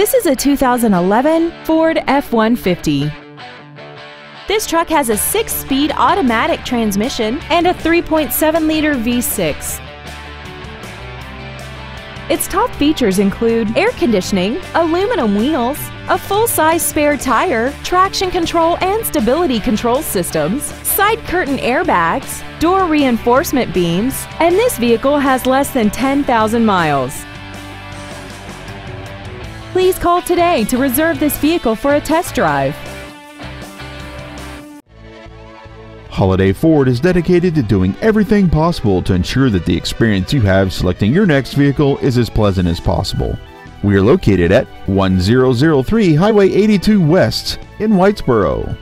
This is a 2011 Ford F-150. This truck has a 6-speed automatic transmission and a 3.7-liter V6. Its top features include air conditioning, aluminum wheels, a full-size spare tire, traction control and stability control systems, side curtain airbags, door reinforcement beams, and this vehicle has less than 10,000 miles. Please call today to reserve this vehicle for a test drive. Holiday Ford is dedicated to doing everything possible to ensure that the experience you have selecting your next vehicle is as pleasant as possible. We are located at 1003 Highway 82 West in Whitesboro.